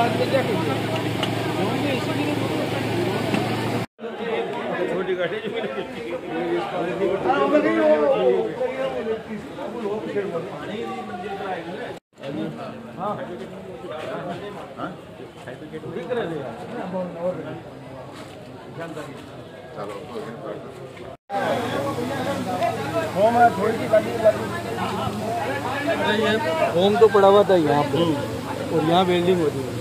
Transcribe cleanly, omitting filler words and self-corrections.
Home तो पड़ा हुआ था यहाँ पे और यहाँ वेल्डिंग होती है।